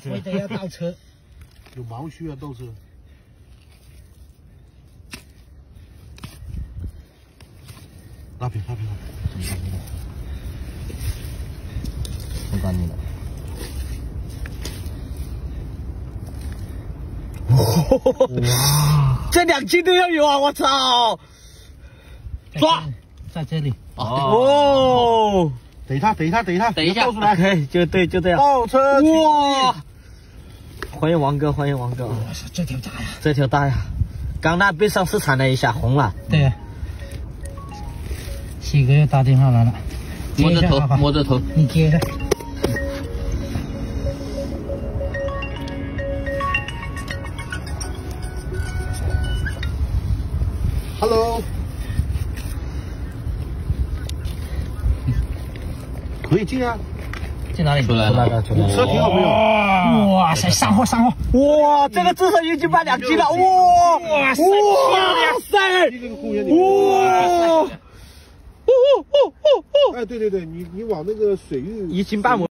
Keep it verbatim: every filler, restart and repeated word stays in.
车，非得要倒车，有毛需要倒车。拉平，拉平，拉平，很干净的。哇，这两斤都要有啊！我操，抓，在这里。哦。 等一下，等一下，等一下，等一下，倒出来，可以，就对，就这样。倒车！哇！欢迎王哥，欢迎王哥。我操，这条大呀！这条大呀！刚那被上市场了一下，红了。对呀。喜哥又打电话来了。摸着头，摸着头。你接着。Hello。 可以进啊，进哪里？出来了，出来了。车停好没有？哇塞，上货上货！哇，这个至少已经卖两斤了！哇，哇塞，哇塞！哇！哦哦哦哦哦！哎，对对对，你你往那个水域一斤半。